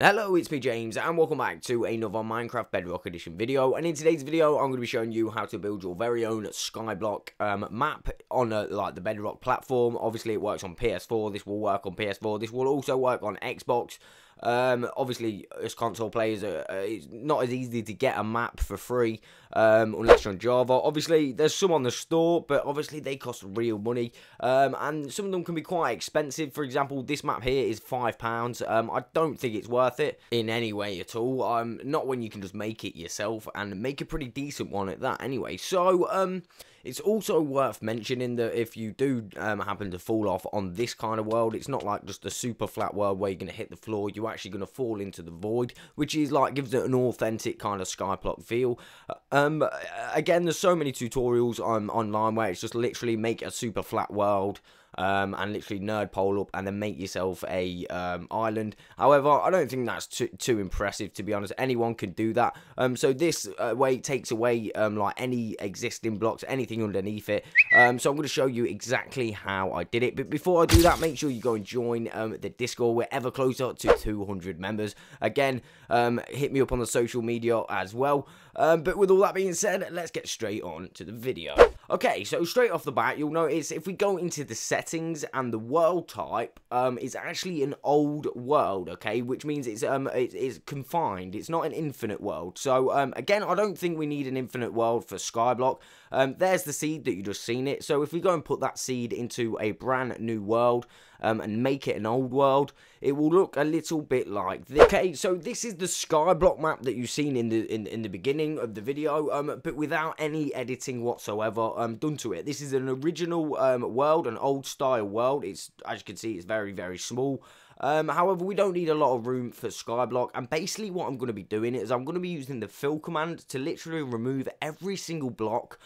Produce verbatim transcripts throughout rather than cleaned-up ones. Hello, it's P James and welcome back to another Minecraft Bedrock Edition video. And in today's video, I'm going to be showing you how to build your very own Skyblock um, map on uh, like the Bedrock platform. Obviously, it works on P S four. This will work on P S four. This will also work on Xbox. Um, obviously, as console players, uh, it's not as easy to get a map for free um, unless you're on Java. Obviously, there's some on the store, but obviously they cost real money, um, and some of them can be quite expensive. For example, this map here is five pounds. Um, I don't think it's worth it in any way at all, um not when you can just make it yourself and make a pretty decent one at that anyway. So um it's also worth mentioning that if you do um happen to fall off on this kind of world, it's not like just a super flat world where you're going to hit the floor. You're actually going to fall into the void, which is like gives it an authentic kind of Skyblock feel. Um again, there's so many tutorials on online where it's just literally make a super flat world Um, and literally nerd pole up and then make yourself a um, island. However, I don't think that's too, too impressive, to be honest. Anyone can do that. Um, so this uh, way takes away um, like any existing blocks, anything underneath it. Um, so I'm going to show you exactly how I did it. But before I do that, make sure you go and join um, the Discord. We're ever closer to two hundred members. Again, um, hit me up on the social media as well. Um, but with all that being said, let's get straight on to the video. Okay, so straight off the bat, you'll notice if we go into the settings, and the world type um, is actually an old world, okay, which means it's um it, it's confined. It's not an infinite world. So um, again, I don't think we need an infinite world for Skyblock. Um, there's the seed that you just seen it. So if we go and put that seed into a brand new world um, and make it an old world, it will look a little bit like this. Okay, so this is the Skyblock map that you've seen in the in, in the beginning of the video, um, but without any editing whatsoever um, done to it. This is an original um, world, an old style world. It's, as you can see, it's very very small. Um, however, we don't need a lot of room for Skyblock, and basically what I'm going to be doing is I'm going to be using the fill command to literally remove every single block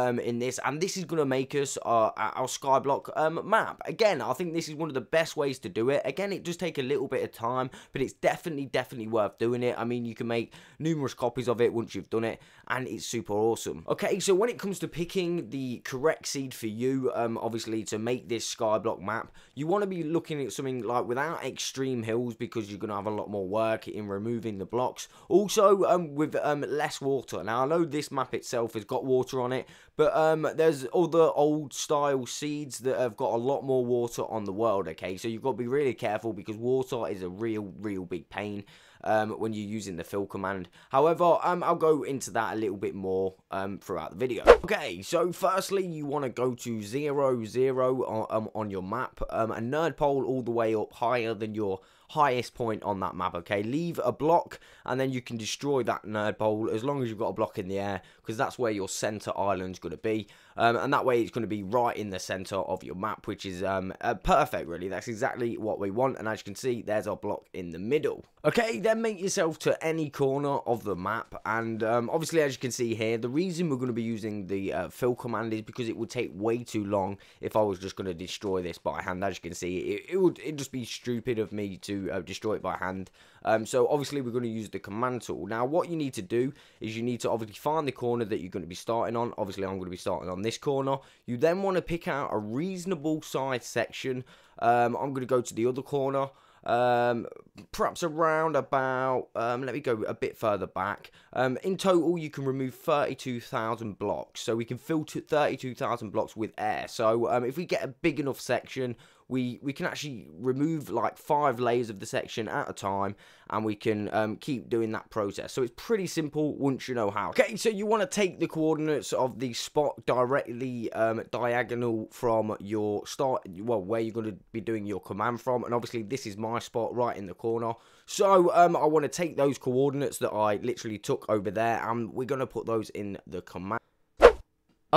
Um, in this, and this is going to make us our, our Skyblock um, map. Again, I think this is one of the best ways to do it. Again, it does take a little bit of time, but it's definitely, definitely worth doing it. I mean, you can make numerous copies of it once you've done it, and it's super awesome. Okay, so when it comes to picking the correct seed for you, um, obviously, to make this Skyblock map, you want to be looking at something like without extreme hills, because you're going to have a lot more work in removing the blocks. Also, um, with um, less water. Now, I know this map itself has got water on it, but um, there's other old style seeds that have got a lot more water on the world, okay? So you've got to be really careful, because water is a real, real big pain um, when you're using the fill command. However, um, I'll go into that a little bit more um, throughout the video. Okay, so firstly, you want to go to zero, zero on, um, on your map, um, and nerd pole all the way up higher than your highest point on that map, okay? Leave a block, and then you can destroy that nerd pole as long as you've got a block in the air, because that's where your center island's going to be, um, and that way it's going to be right in the center of your map, which is um, uh, perfect, really. That's exactly what we want, and as you can see, there's our block in the middle. Okay, then make yourself to any corner of the map, and um, obviously, as you can see here, the reason we're going to be using the uh, fill command is because it would take way too long if I was just going to destroy this by hand. As you can see, it, it would it'd just be stupid of me to Uh, destroy it by hand. Um, so obviously we're going to use the command tool. Now what you need to do is you need to obviously find the corner that you're going to be starting on. Obviously I'm going to be starting on this corner. You then want to pick out a reasonable size section. Um, I'm going to go to the other corner. Um, perhaps around about, um, let me go a bit further back. Um, in total, you can remove thirty-two thousand blocks. So we can fill thirty-two thousand blocks with air. So um, if we get a big enough section, we, we can actually remove like five layers of the section at a time, and we can um, keep doing that process. So it's pretty simple once you know how. Okay, so you want to take the coordinates of the spot directly um, diagonal from your start, well, where you're going to be doing your command from. And obviously this is my spot right in the corner. So um, I want to take those coordinates that I literally took over there, and we're going to put those in the command.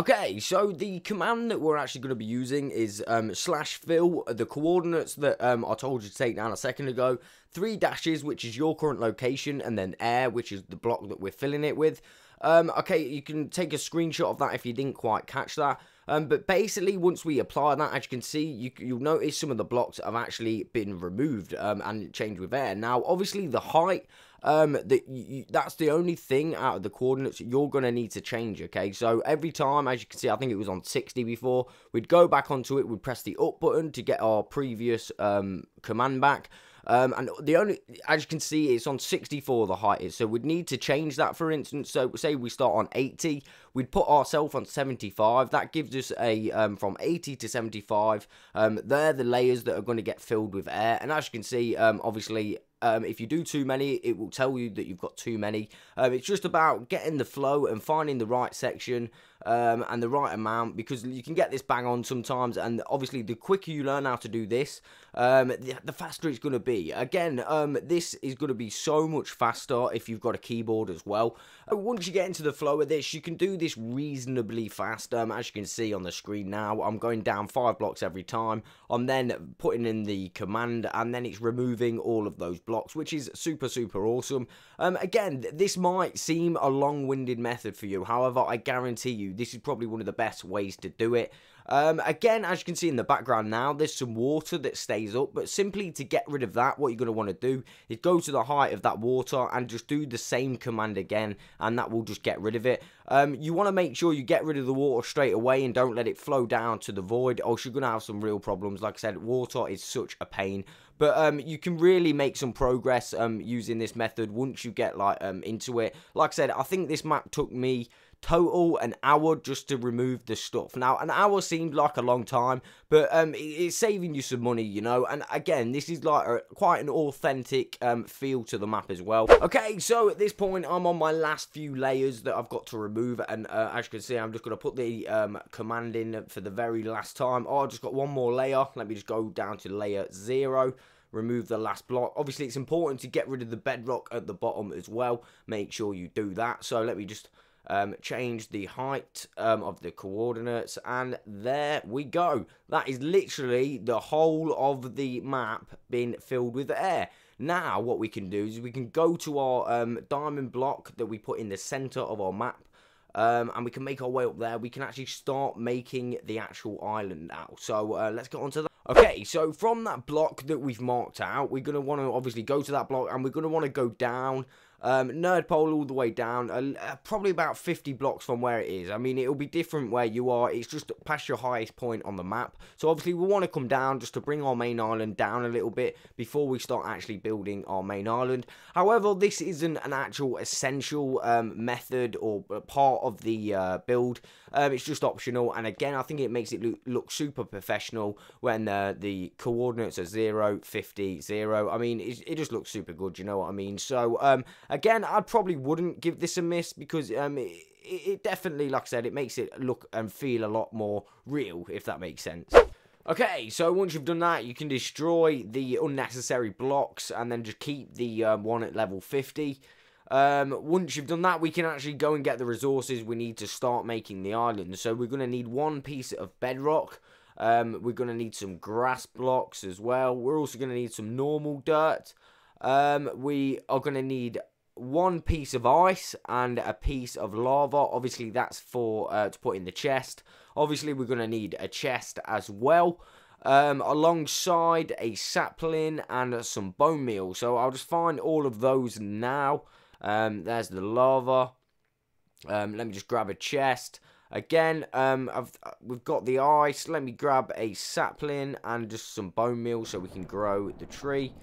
Okay, so the command that we're actually going to be using is um, slash fill, the coordinates that um, I told you to take down a second ago, three dashes, which is your current location, and then air, which is the block that we're filling it with. Um, okay, you can take a screenshot of that if you didn't quite catch that. Um, but basically, once we apply that, as you can see, you, you'll notice some of the blocks have actually been removed um, and changed with air. Now, obviously, the height, um, that you, that's the only thing out of the coordinates you're going to need to change, okay? So every time, as you can see, I think it was on sixty before, we'd go back onto it, we'd press the up button to get our previous um, command back. Um, and the only, as you can see, it's on sixty-four the height is, so we'd need to change that, for instance. So say we start on eighty, we'd put ourselves on seventy-five. That gives us a um, from eighty to seventy-five. Um, they're the layers that are going to get filled with air, and as you can see, um, obviously. Um, if you do too many, it will tell you that you've got too many. Um, it's just about getting the flow and finding the right section um, and the right amount, because you can get this bang on sometimes, and obviously the quicker you learn how to do this, um, the, the faster it's going to be. Again, um, this is going to be so much faster if you've got a keyboard as well. Uh, once you get into the flow of this, you can do this reasonably fast. Um, as you can see on the screen now, I'm going down five blocks every time. I'm then putting in the command, and then it's removing all of those blocks. blocks, which is super super awesome. Um, again, this might seem a long-winded method for you, however I guarantee you this is probably one of the best ways to do it. Um, again, as you can see in the background now, there's some water that stays up, but simply to get rid of that, what you're going to want to do is go to the height of that water and just do the same command again, and that will just get rid of it. Um, you want to make sure you get rid of the water straight away and don't let it flow down to the void, or you're going to have some real problems. Like I said, water is such a pain, but um, you can really make some progress um, using this method once you get like um, into it. Like I said, I think this map took me total an hour just to remove the stuff. Now, an hour seemed like a long time, but um, it's saving you some money, you know. And again, this is like a, quite an authentic um, feel to the map as well. Okay, so at this point, I'm on my last few layers that I've got to remove, and uh, as you can see, I'm just going to put the um, command in for the very last time. Oh, I've just got one more layer. Let me just go down to layer zero. Remove the last block. Obviously, it's important to get rid of the bedrock at the bottom as well. Make sure you do that. So let me just Um, change the height um, of the coordinates, and there we go. That is literally the whole of the map being filled with air. Now what we can do is we can go to our um, diamond block that we put in the center of our map, um, and we can make our way up there. We can actually start making the actual island now, so uh, let's get on to that. Okay, so from that block that we've marked out, we're going to want to obviously go to that block, and we're going to want to go down Um, nerd pole all the way down, uh, probably about fifty blocks from where it is. I mean, it'll be different where you are, it's just past your highest point on the map, so obviously we want to come down just to bring our main island down a little bit before we start actually building our main island. However, this isn't an actual essential um, method or part of the uh, build. Um, it's just optional, and again, I think it makes it look, look super professional when uh, the coordinates are zero, fifty, zero. I mean, it, it just looks super good, you know what I mean? So, um, again, I probably wouldn't give this a miss, because um, it, it definitely, like I said, it makes it look and feel a lot more real, if that makes sense. Okay, so once you've done that, you can destroy the unnecessary blocks and then just keep the um, one at level fifty. Um, once you've done that, we can actually go and get the resources we need to start making the island. So we're going to need one piece of bedrock. Um, we're going to need some grass blocks as well. We're also going to need some normal dirt. Um, we are going to need one piece of ice and a piece of lava. Obviously, that's for uh, to put in the chest. Obviously, we're going to need a chest as well, um, alongside a sapling and some bone meal. So I'll just find all of those now. Um, there's the lava. Um, let me just grab a chest. Again, um, I've, we've got the ice. Let me grab a sapling and just some bone meal so we can grow the tree.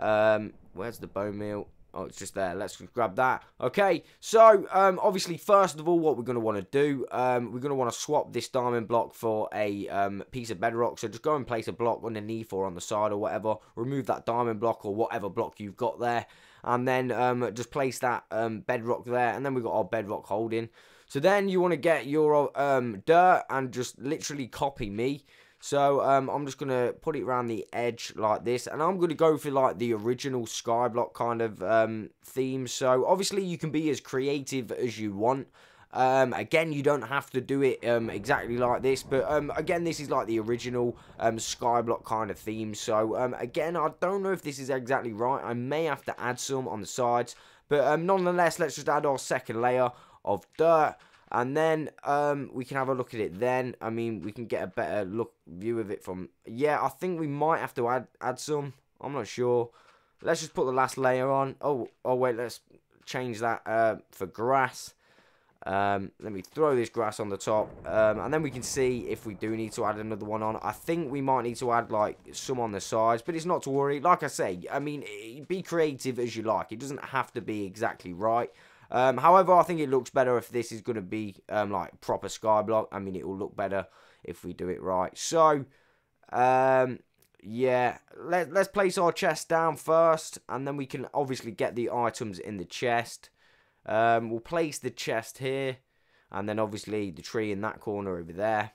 Um, where's the bone meal? Oh, it's just there. Let's grab that. Okay, so um, obviously, first of all, what we're going to want to do, um, we're going to want to swap this diamond block for a um, piece of bedrock. So just go and place a block underneath or on the side or whatever. Remove that diamond block or whatever block you've got there. And then um, just place that um, bedrock there. And then we've got our bedrock holding. So then you want to get your um, dirt and just literally copy me. So um, I'm just going to put it around the edge like this. And I'm going to go for like the original Skyblock kind of um, theme. So obviously you can be as creative as you want. Um, again, you don't have to do it um, exactly like this. But um, again, this is like the original um, Skyblock kind of theme. So um, again, I don't know if this is exactly right. I may have to add some on the sides. But um, nonetheless, let's just add our second layer of dirt. And then um, we can have a look at it then. I mean, we can get a better look view of it from... Yeah, I think we might have to add add some. I'm not sure. Let's just put the last layer on. Oh, oh wait, let's change that uh, for grass. Um, let me throw this grass on the top, um, and then we can see if we do need to add another one on. I think we might need to add like some on the sides, but it's not to worry. Like I say, I mean, be creative as you like. It doesn't have to be exactly right. Um, however, I think it looks better if this is going to be um, like proper Skyblock. I mean, it will look better if we do it right. So, um, yeah, let, let's place our chest down first, and then we can obviously get the items in the chest. Um, we'll place the chest here, and then obviously the tree in that corner over there.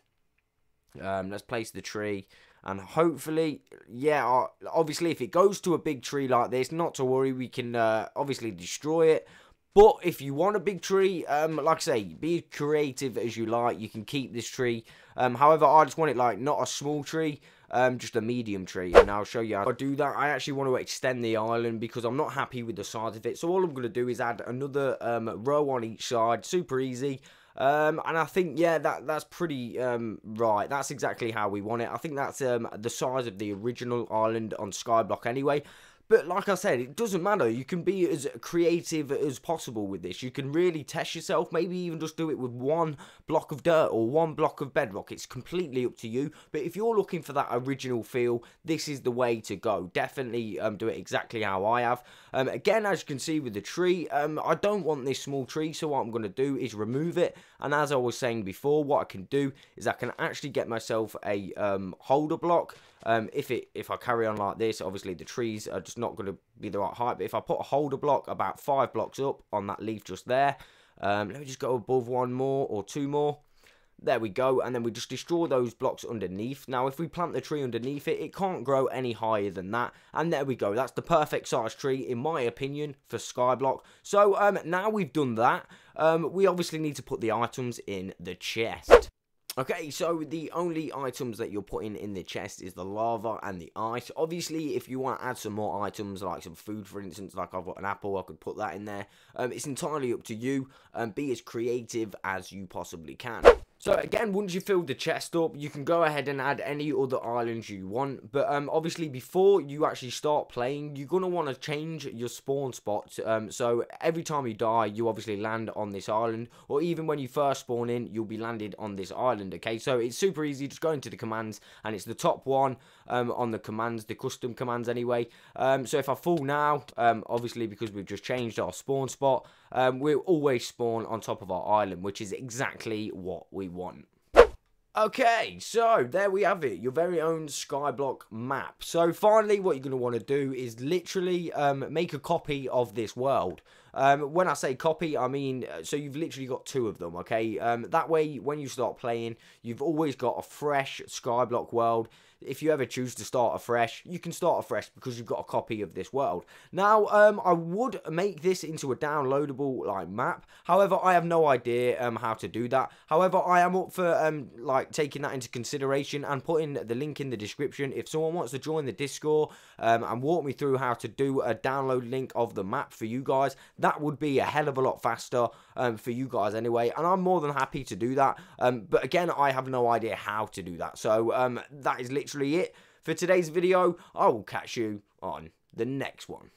Um, let's place the tree, and hopefully, yeah, uh, obviously if it goes to a big tree like this, not to worry, we can uh, obviously destroy it. But if you want a big tree, um, like I say, be creative as you like. You can keep this tree. Um, however, I just want it like not a small tree, um, just a medium tree. And I'll show you how to do that. I actually want to extend the island because I'm not happy with the size of it. So all I'm going to do is add another um, row on each side. Super easy. Um, and I think, yeah, that, that's pretty um, right. That's exactly how we want it. I think that's um, the size of the original island on Skyblock anyway. But like I said, it doesn't matter. You can be as creative as possible with this. You can really test yourself. Maybe even just do it with one block of dirt or one block of bedrock. It's completely up to you. But if you're looking for that original feel, this is the way to go. Definitely um, do it exactly how I have. Um, again, as you can see with the tree, um, I don't want this small tree. So what I'm going to do is remove it. And as I was saying before, what I can do is I can actually get myself a um, holder block. Um, if it if I carry on like this, obviously the trees are just not going to be the right height. But if I put a holder block about five blocks up on that leaf just there, um, let me just go above one more or two more. There we go, and then we just destroy those blocks underneath. Now, if we plant the tree underneath it, it can't grow any higher than that. And there we go. That's the perfect size tree, in my opinion, for Skyblock. So um, now we've done that, um, we obviously need to put the items in the chest. Okay, so the only items that you're putting in the chest is the lava and the ice. Obviously, if you want to add some more items, like some food, for instance, like I've got an apple, I could put that in there. Um, it's entirely up to you. Um, be as creative as you possibly can. So again, once you fill the chest up, you can go ahead and add any other islands you want. But um, obviously, before you actually start playing, you're going to want to change your spawn spot. Um, so every time you die, you obviously land on this island. Or even when you first spawn in, you'll be landed on this island, okay? So it's super easy. Just go into the commands, and it's the top one um, on the commands, the custom commands anyway. Um, so if I fall now, um, obviously because we've just changed our spawn spot, um, we'll always spawn on top of our island, which is exactly what we want. Okay, so there we have it, your very own Skyblock map. So finally, what you're going to want to do is literally um, make a copy of this world. Um, when I say copy, I mean, so you've literally got two of them, okay? Um, that way, when you start playing, you've always got a fresh Skyblock world. If you ever choose to start afresh, you can start afresh because you've got a copy of this world. Now, um, I would make this into a downloadable like map. However, I have no idea um, how to do that. However, I am up for um, like taking that into consideration and putting the link in the description. If someone wants to join the Discord um, and walk me through how to do a download link of the map for you guys, that would be a hell of a lot faster um, for you guys anyway. And I'm more than happy to do that. Um, but again, I have no idea how to do that. So um, that is literally it for today's video. I will catch you on the next one.